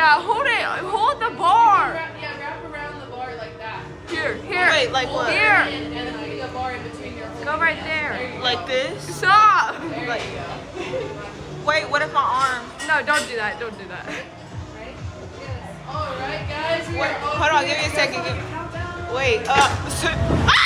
Yeah, hold it. Hold the bar. Wrap around the bar like that. Here. Wait, like what? Here. And then putting a bar in between your whole. Go right there. There like go. This? Stop. There like, you go. Wait, what if my arm? No, don't do that. Don't do that. Right? Yes. All right, guys. We wait, are hold on. Give me a second. Wait.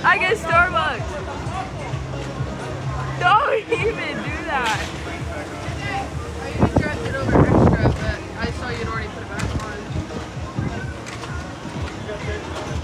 I get Starbucks. Don't even do that.